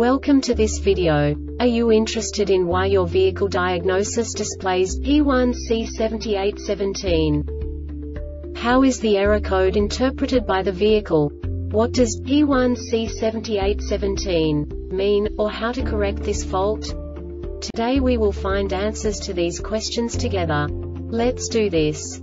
Welcome to this video. Are you interested in why your vehicle diagnosis displays P1C78-17? How is the error code interpreted by the vehicle? What does P1C78-17 mean, or how to correct this fault? Today we will find answers to these questions together. Let's do this.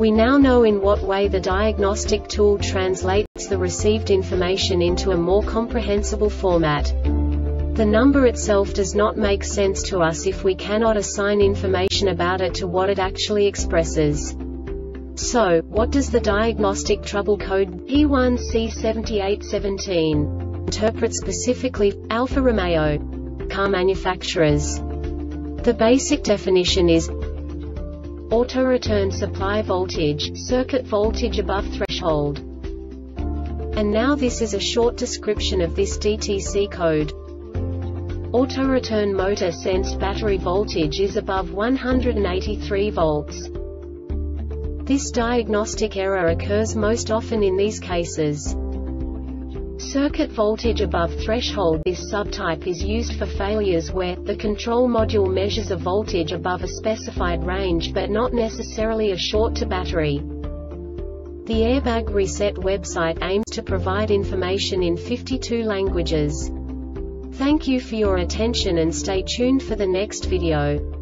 We now know in what way the diagnostic tool translates the received information into a more comprehensible format. The number itself does not make sense to us if we cannot assign information about it to what it actually expresses. So, what does the diagnostic trouble code P1C78-17 interpret specifically for Alfa Romeo car manufacturers? The basic definition is auto return supply voltage, circuit voltage above threshold. And now this is a short description of this DTC code. Auto return motor sensed battery voltage is above 183 volts. This diagnostic error occurs most often in these cases. Circuit voltage above threshold. This subtype is used for failures where the control module measures a voltage above a specified range but not necessarily a short to battery. The Airbag Reset website aims to provide information in 52 languages. Thank you for your attention and stay tuned for the next video.